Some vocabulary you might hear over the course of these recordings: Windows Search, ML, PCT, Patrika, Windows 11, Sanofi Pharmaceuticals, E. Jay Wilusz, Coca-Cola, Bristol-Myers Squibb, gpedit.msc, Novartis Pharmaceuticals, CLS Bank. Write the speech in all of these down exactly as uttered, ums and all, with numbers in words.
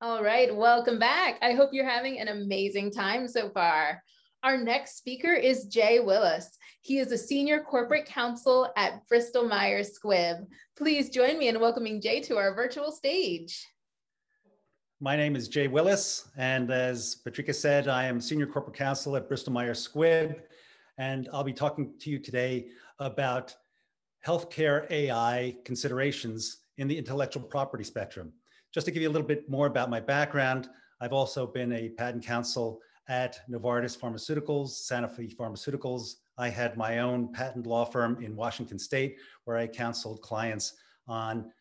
All right, welcome back. I hope you're having an amazing time so far. Our next speaker is Jay Wilusz. He is a senior corporate counsel at Bristol-Myers Squibb. Please join me in welcoming Jay to our virtual stage. My name is Jay Wilusz, and as Patrika said, I am senior corporate counsel at Bristol-Myers Squibb, and I'll be talking to you today about healthcare A I considerations in the intellectual property spectrum. Just to give you a little bit more about my background, I've also been a patent counsel at Novartis Pharmaceuticals, Sanofi Pharmaceuticals. I had my own patent law firm in Washington State where I counseled clients on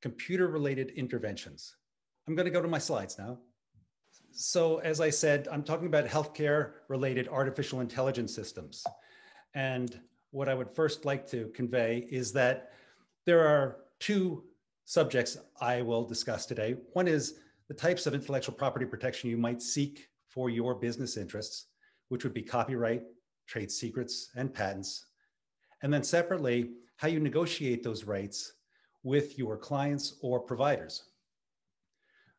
computer-related interventions. I'm going to go to my slides now. So as I said, I'm talking about healthcare-related artificial intelligence systems. And what I would first like to convey is that there are two subjects I will discuss today. One is the types of intellectual property protection you might seek for your business interests, which would be copyright, trade secrets, and patents. And then separately, how you negotiate those rights with your clients or providers.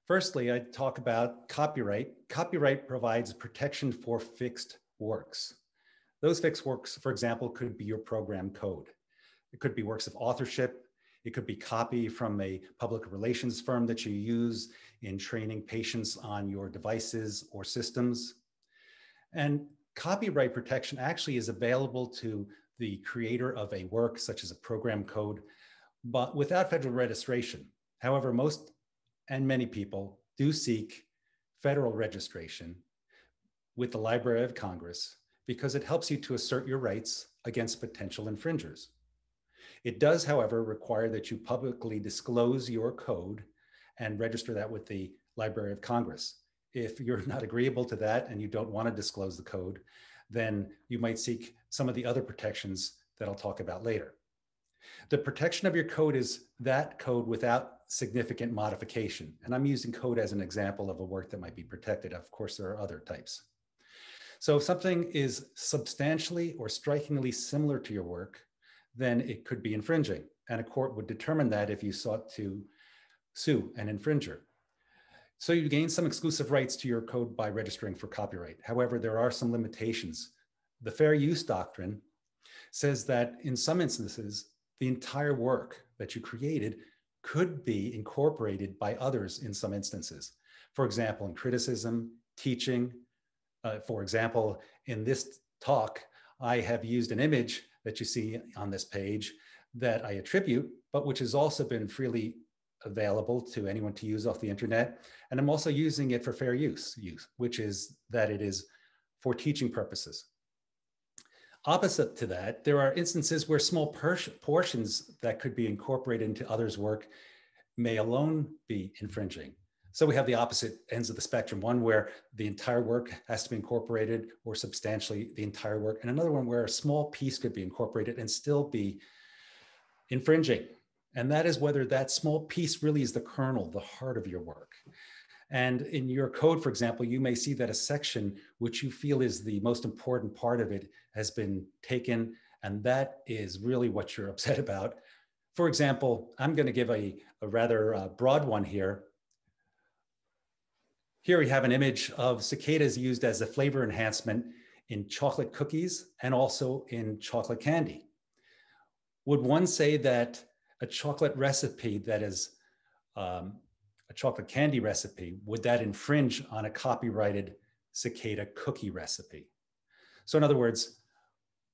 Firstly, I talk about copyright. Copyright provides protection for fixed works. Those fixed works, for example, could be your program code. It could be works of authorship. It could be copy from a public relations firm that you use in training patients on your devices or systems. And copyright protection actually is available to the creator of a work, such as a program code, but without federal registration. However, most and many people do seek federal registration with the Library of Congress because it helps you to assert your rights against potential infringers. It does, however, require that you publicly disclose your code and register that with the Library of Congress. If you're not agreeable to that and you don't want to disclose the code, then you might seek some of the other protections that I'll talk about later. The protection of your code is that code without significant modification. And I'm using code as an example of a work that might be protected. Of course, there are other types. So if something is substantially or strikingly similar to your work, then it could be infringing. And a court would determine that if you sought to sue an infringer. So you gain some exclusive rights to your code by registering for copyright. However, there are some limitations. The fair use doctrine says that in some instances, the entire work that you created could be incorporated by others in some instances. For example, in criticism, teaching. Uh, for example, in this talk, I have used an image that you see on this page that I attribute, but which has also been freely available to anyone to use off the internet. And I'm also using it for fair use, use, which is that it is for teaching purposes. Opposite to that, there are instances where small portions that could be incorporated into others' work may alone be infringing. So we have the opposite ends of the spectrum, one where the entire work has to be incorporated or substantially the entire work, and another one where a small piece could be incorporated and still be infringing. And that is whether that small piece really is the kernel, the heart of your work. And in your code, for example, you may see that a section which you feel is the most important part of it has been taken, and that is really what you're upset about. For example, I'm going to give a, a rather uh, broad one here. Here we have an image of cicadas used as a flavor enhancement in chocolate cookies and also in chocolate candy. Would one say that a chocolate recipe that is um, a chocolate candy recipe, would that infringe on a copyrighted cicada cookie recipe? So in other words,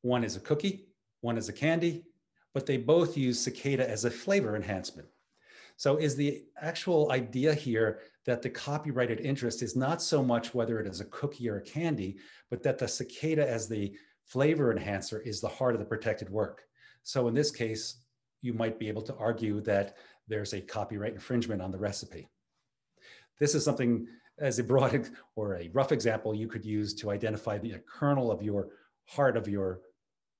one is a cookie, one is a candy, but they both use cicada as a flavor enhancement. So is the actual idea here that the copyrighted interest is not so much whether it is a cookie or a candy, but that the cicada as the flavor enhancer is the heart of the protected work. So in this case, you might be able to argue that there's a copyright infringement on the recipe. This is something as a broad or a rough example you could use to identify the kernel of your heart of your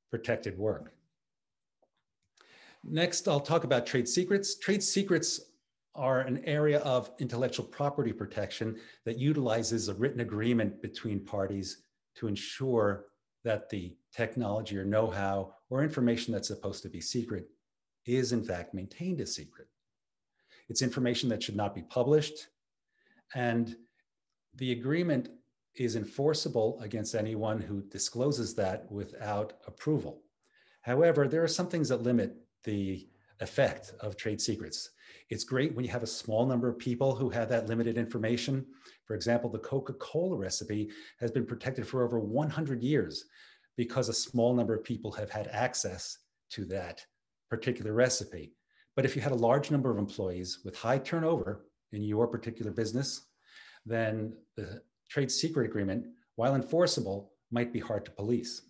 protected work. Next, I'll talk about trade secrets. Trade secrets are an area of intellectual property protection that utilizes a written agreement between parties to ensure that the technology or know-how or information that's supposed to be secret is in fact maintained as secret. It's information that should not be published. And the agreement is enforceable against anyone who discloses that without approval. However, there are some things that limit the effect of trade secrets. It's great when you have a small number of people who have that limited information. For example, the Coca-Cola recipe has been protected for over one hundred years because a small number of people have had access to that particular recipe. But if you had a large number of employees with high turnover in your particular business, then the trade secret agreement, while enforceable, might be hard to police.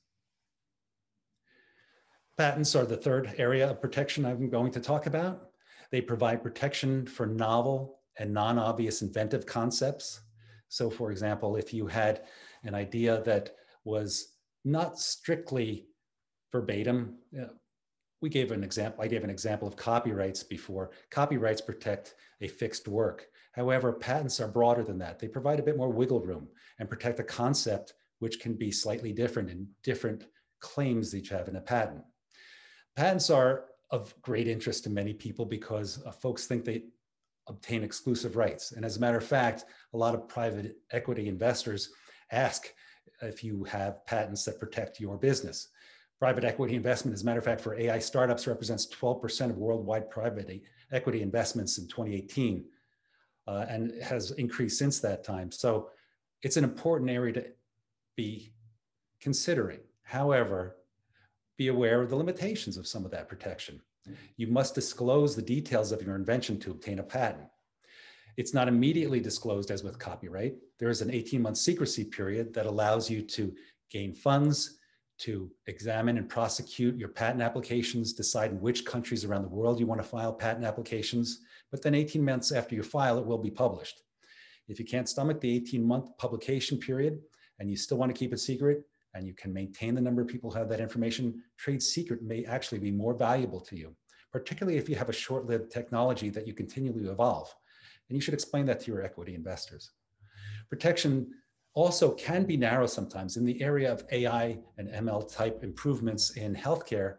Patents are the third area of protection I'm going to talk about. They provide protection for novel and non-obvious inventive concepts. So for example, if you had an idea that was not strictly verbatim, we gave an example, I gave an example of copyrights before. Copyrights protect a fixed work. However, patents are broader than that. They provide a bit more wiggle room and protect a concept which can be slightly different in different claims that you have in a patent. Patents are of great interest to many people because uh, folks think they obtain exclusive rights. And as a matter of fact, a lot of private equity investors ask if you have patents that protect your business. Private equity investment, as a matter of fact, for A I startups represents twelve percent of worldwide private equity investments in twenty eighteen, uh, and has increased since that time. So it's an important area to be considering. However, be aware of the limitations of some of that protection. You must disclose the details of your invention to obtain a patent. It's not immediately disclosed as with copyright. There is an eighteen month secrecy period that allows you to gain funds, to examine and prosecute your patent applications, decide in which countries around the world you want to file patent applications, but then eighteen months after you file, it will be published. If you can't stomach the eighteen month publication period and you still want to keep it secret, and you can maintain the number of people who have that information, trade secret may actually be more valuable to you, particularly if you have a short-lived technology that you continually evolve. And you should explain that to your equity investors. Protection also can be narrow sometimes. In the area of A I and M L type improvements in healthcare,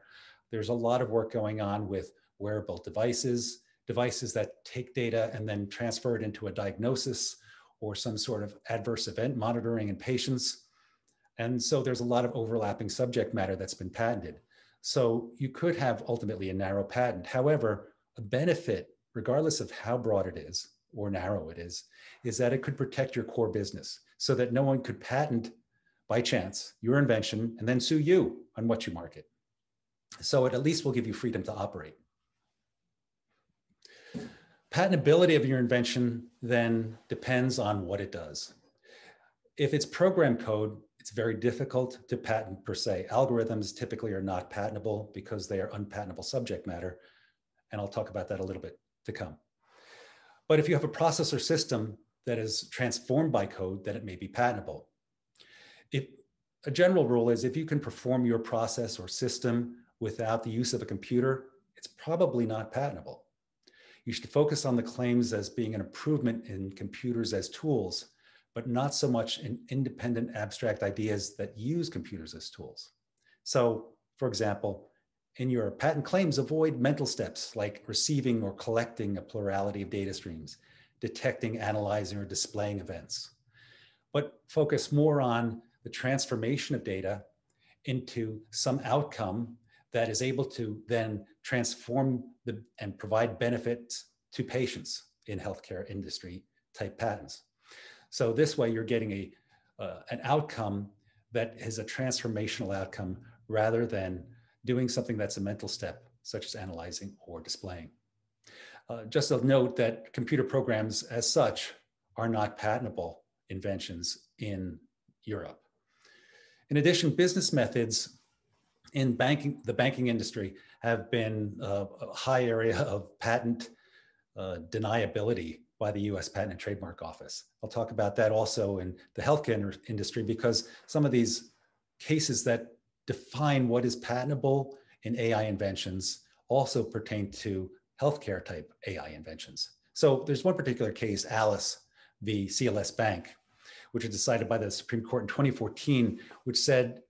there's a lot of work going on with wearable devices, devices that take data and then transfer it into a diagnosis or some sort of adverse event monitoring in patients. And so there's a lot of overlapping subject matter that's been patented. So you could have ultimately a narrow patent. However, a benefit, regardless of how broad it is or narrow it is, is that it could protect your core business so that no one could patent by chance your invention and then sue you on what you market. So it at least will give you freedom to operate. Patentability of your invention then depends on what it does. If it's program code, it's very difficult to patent per se. Algorithms typically are not patentable because they are unpatentable subject matter. And I'll talk about that a little bit to come. But if you have a process or system that is transformed by code, then it may be patentable. If, a general rule is if you can perform your process or system without the use of a computer, it's probably not patentable. You should focus on the claims as being an improvement in computers as tools, but not so much in independent abstract ideas that use computers as tools. So, for example, in your patent claims, avoid mental steps like receiving or collecting a plurality of data streams, detecting, analyzing, or displaying events, but focus more on the transformation of data into some outcome that is able to then transform the, and provide benefits to patients in healthcare industry type patents. So this way you're getting a, uh, an outcome that is a transformational outcome rather than doing something that's a mental step, such as analyzing or displaying. Uh, just a note that computer programs as such are not patentable inventions in Europe. In addition, business methods in banking, the banking industry have been uh, a high area of patent uh, deniability by the U S Patent and Trademark Office. I'll talk about that also in the healthcare industry because some of these cases that define what is patentable in A I inventions also pertain to healthcare type A I inventions. So there's one particular case, Alice v. C L S Bank, which was decided by the Supreme Court in twenty fourteen, which said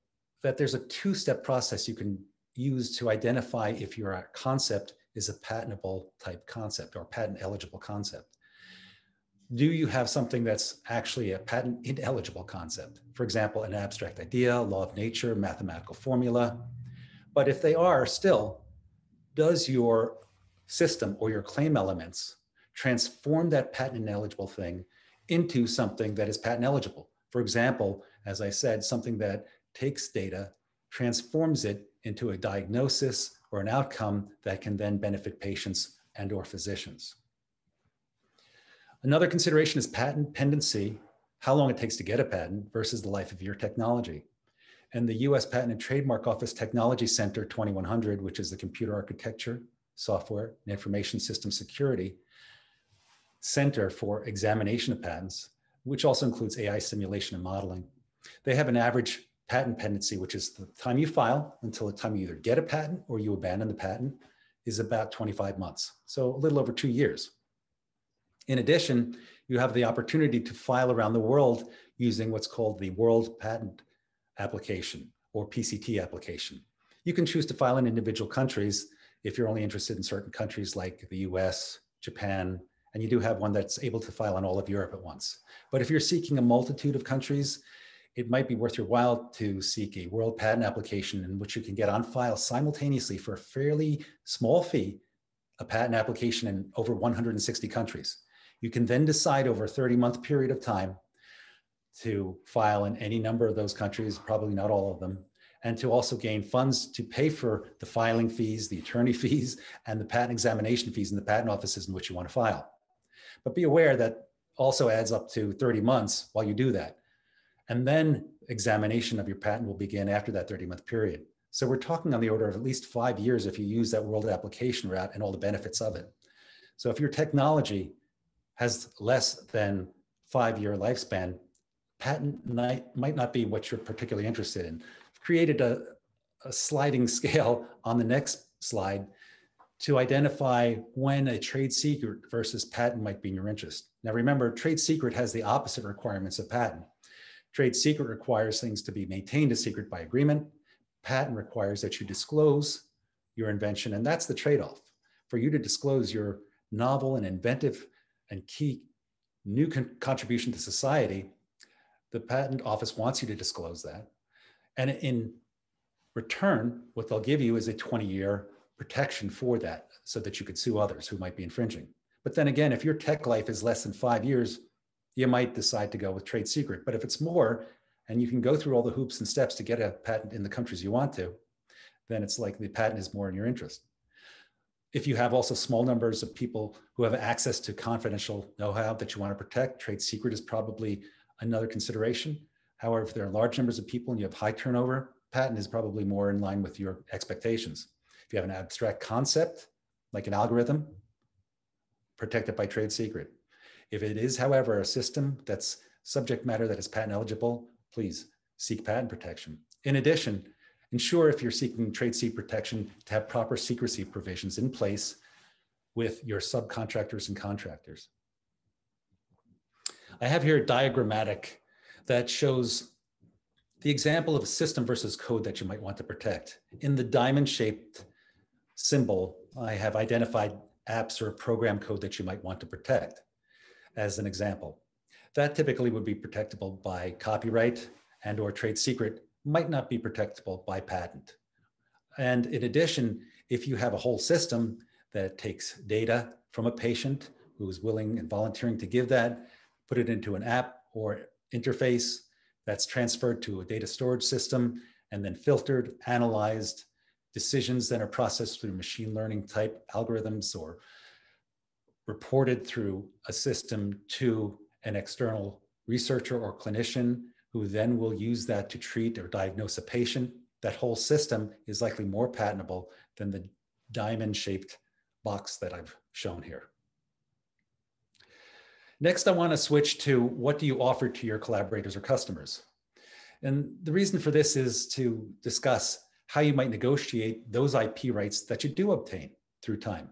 that there's a two-step process you can use to identify if your concept is a patentable type concept or patent eligible concept. do you have something that's actually a patent ineligible concept? For example, an abstract idea, law of nature, mathematical formula. But if they are still, does your system or your claim elements transform that patent ineligible thing into something that is patent eligible? For example, as I said, something that takes data, transforms it into a diagnosis or an outcome that can then benefit patients and or physicians. Another consideration is patent pendency, how long it takes to get a patent versus the life of your technology. And the U S Patent and Trademark Office Technology Center twenty-one hundred, which is the computer architecture, software, and information system security center for examination of patents, which also includes A I simulation and modeling. They have an average patent pendency, which is the time you file until the time you either get a patent or you abandon the patent, is about twenty-five months. So a little over two years. In addition, you have the opportunity to file around the world using what's called the World Patent Application or P C T application. You can choose to file in individual countries if you're only interested in certain countries like the U S, Japan, and you do have one that's able to file in all of Europe at once. But if you're seeking a multitude of countries, it might be worth your while to seek a World Patent Application in which you can get on file simultaneously for a fairly small fee, a patent application in over one hundred sixty countries. You can then decide over a thirty month period of time to file in any number of those countries, probably not all of them, and to also gain funds to pay for the filing fees, the attorney fees, and the patent examination fees in the patent offices in which you want to file. But be aware that also adds up to thirty months while you do that. And then examination of your patent will begin after that thirty month period. So we're talking on the order of at least five years if you use that world application route and all the benefits of it. So if your technology has less than five year lifespan, patent might not be what you're particularly interested in. I've created a, a sliding scale on the next slide to identify when a trade secret versus patent might be in your interest. Now remember, trade secret has the opposite requirements of patent. Trade secret requires things to be maintained as secret by agreement. Patent requires that you disclose your invention, and that's the trade-off. For you to disclose your novel and inventive and key new con contribution to society, the patent office wants you to disclose that. And in return, what they'll give you is a twenty year protection for that so that you could sue others who might be infringing. But then again, if your tech life is less than five years, you might decide to go with trade secret. But if it's more, and you can go through all the hoops and steps to get a patent in the countries you want to, then it's likely the patent is more in your interest. If you have also small numbers of people who have access to confidential know-how that you want to protect, trade secret is probably another consideration. However, if there are large numbers of people and you have high turnover, patent is probably more in line with your expectations. If you have an abstract concept, like an algorithm, protect it by trade secret. If it is, however, a system that's subject matter that is patent eligible, please seek patent protection. In addition, ensure if you're seeking trade secret protection to have proper secrecy provisions in place with your subcontractors and contractors. I have here a diagrammatic that shows the example of a system versus code that you might want to protect. In the diamond-shaped symbol, I have identified apps or program code that you might want to protect as an example. That typically would be protectable by copyright and or trade secret, might not be protectable by patent. And in addition, if you have a whole system that takes data from a patient who is willing and volunteering to give that, put it into an app or interface that's transferred to a data storage system and then filtered, analyzed, decisions that are processed through machine learning type algorithms or reported through a system to an external researcher or clinician who then will use that to treat or diagnose a patient, that whole system is likely more patentable than the diamond-shaped box that I've shown here. Next, I want to switch to what do you offer to your collaborators or customers? And the reason for this is to discuss how you might negotiate those I P rights that you do obtain through time.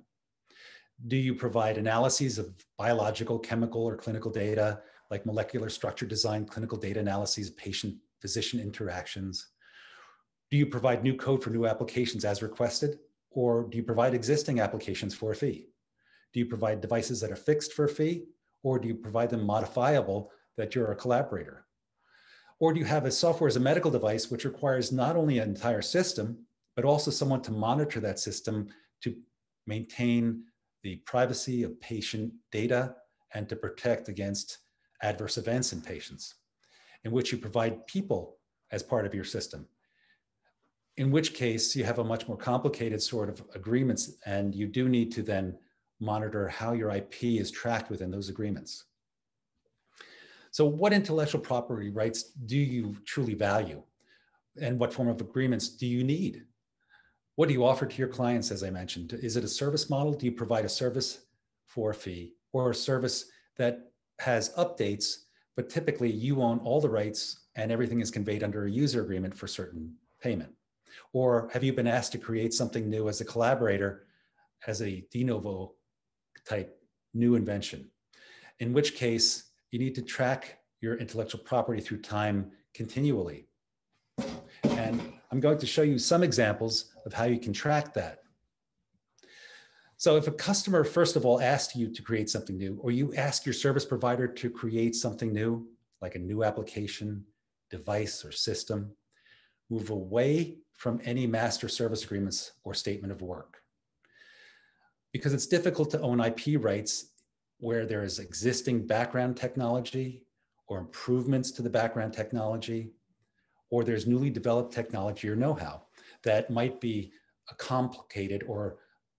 Do you provide analyses of biological, chemical, or clinical data, like molecular structure design, clinical data analyses, patient-physician interactions? Do you provide new code for new applications as requested? Or do you provide existing applications for a fee? Do you provide devices that are fixed for a fee? Or do you provide them modifiable that you're a collaborator? Or do you have a software as a medical device, which requires not only an entire system, but also someone to monitor that system to maintain the privacy of patient data and to protect against adverse events in patients, in which you provide people as part of your system, in which case you have a much more complicated sort of agreements, and you do need to then monitor how your I P is tracked within those agreements. So what intellectual property rights do you truly value? And what form of agreements do you need? What do you offer to your clients, as I mentioned? Is it a service model? Do you provide a service for a fee, or a service that has updates, but typically you own all the rights and everything is conveyed under a user agreement for certain payment? Or have you been asked to create something new as a collaborator, as a de novo type new invention? In which case, you need to track your intellectual property through time continually. And I'm going to show you some examples of how you can track that. So if a customer, first of all, asks you to create something new, or you ask your service provider to create something new, like a new application, device, or system, move away from any master service agreements or statement of work. Because it's difficult to own I P rights where there is existing background technology or improvements to the background technology, or there's newly developed technology or know-how that might be a complicated or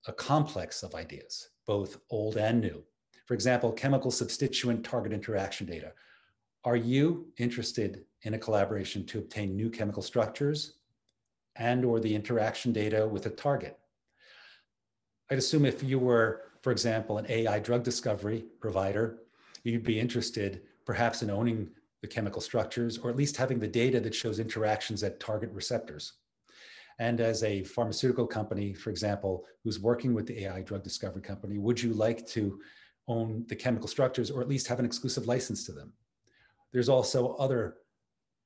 a complex of ideas, both old and new. For example, chemical substituent target interaction data. Are you interested in a collaboration to obtain new chemical structures and or the interaction data with a target? I'd assume if you were, for example, an A I drug discovery provider, you'd be interested perhaps in owning the chemical structures, or at least having the data that shows interactions at target receptors. And as a pharmaceutical company, for example, who's working with the A I drug discovery company, would you like to own the chemical structures, or at least have an exclusive license to them? There's also other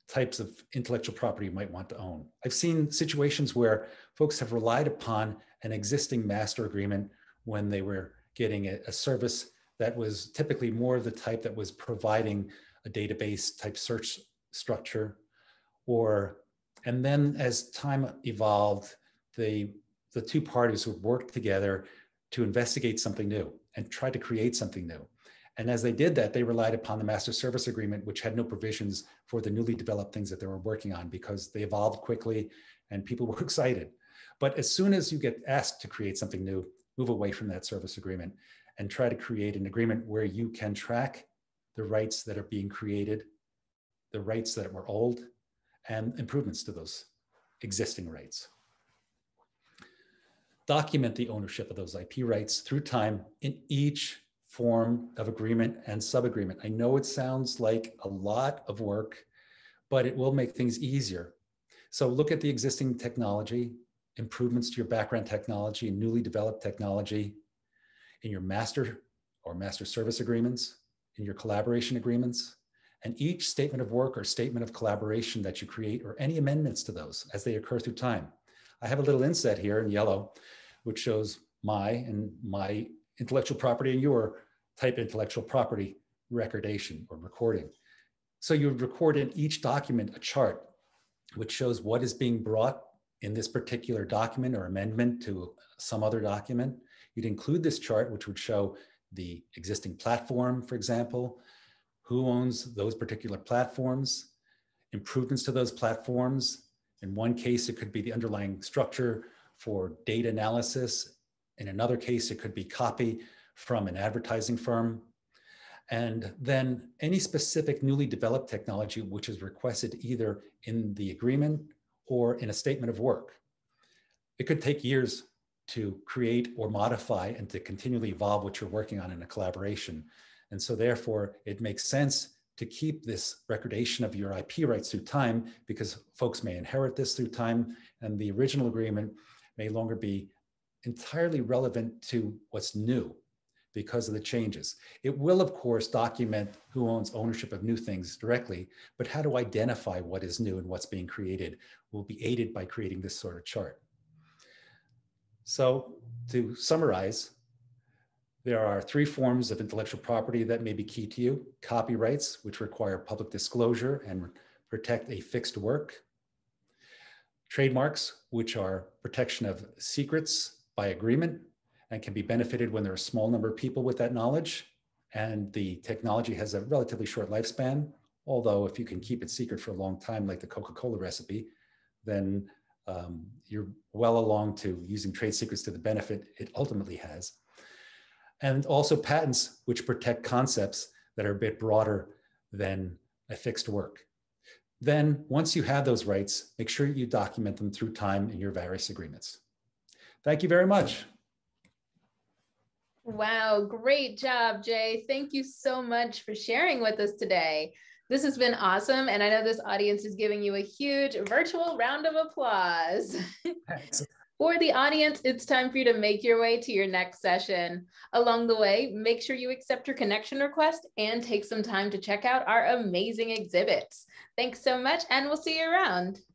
types of intellectual property you might want to own. I've seen situations where folks have relied upon an existing master agreement when they were getting a, a service that was typically more of the type that was providing a database type search structure, or, and then as time evolved, the, the two parties would work together to investigate something new and try to create something new. And as they did that, they relied upon the master service agreement, which had no provisions for the newly developed things that they were working on, because they evolved quickly and people were excited. But as soon as you get asked to create something new, move away from that service agreement and try to create an agreement where you can track the rights that are being created, the rights that were old, and improvements to those existing rights. Document the ownership of those I P rights through time in each form of agreement and sub-agreement. I know it sounds like a lot of work, but it will make things easier. So look at the existing technology, improvements to your background technology and newly developed technology in your master or master service agreements, in your collaboration agreements, and each statement of work or statement of collaboration that you create, or any amendments to those as they occur through time. I have a little inset here in yellow, which shows my and my intellectual property and your type intellectual property recordation or recording. So you record in each document a chart which shows what is being brought in this particular document or amendment to some other document. You'd include this chart, which would show the existing platform, for example, who owns those particular platforms, improvements to those platforms. In one case, it could be the underlying structure for data analysis. In another case, it could be copy from an advertising firm. And then any specific newly developed technology which is requested either in the agreement or in a statement of work. It could take years to create or modify and to continually evolve what you're working on in a collaboration. And so therefore, it makes sense to keep this recordation of your I P rights through time, because folks may inherit this through time, and the original agreement may no longer be entirely relevant to what's new because of the changes. It will, of course, document who owns ownership of new things directly, but how to identify what is new and what's being created will be aided by creating this sort of chart. So to summarize, There are three forms of intellectual property that may be key to you. Copyrights, which require public disclosure and protect a fixed work. Trademarks, which are protection of secrets by agreement and can be benefited when there are a small number of people with that knowledge and the technology has a relatively short lifespan. Although if you can keep it secret for a long time, like the Coca-Cola recipe, then um, you're well along to using trade secrets to the benefit it ultimately has. And also patents, which protect concepts that are a bit broader than a fixed work. Then once you have those rights, make sure you document them through time in your various agreements. Thank you very much. Wow, great job, Jay. Thank you so much for sharing with us today. This has been awesome. And I know this audience is giving you a huge virtual round of applause. For the audience, it's time for you to make your way to your next session. Along the way, make sure you accept your connection request and take some time to check out our amazing exhibits. Thanks so much, and we'll see you around.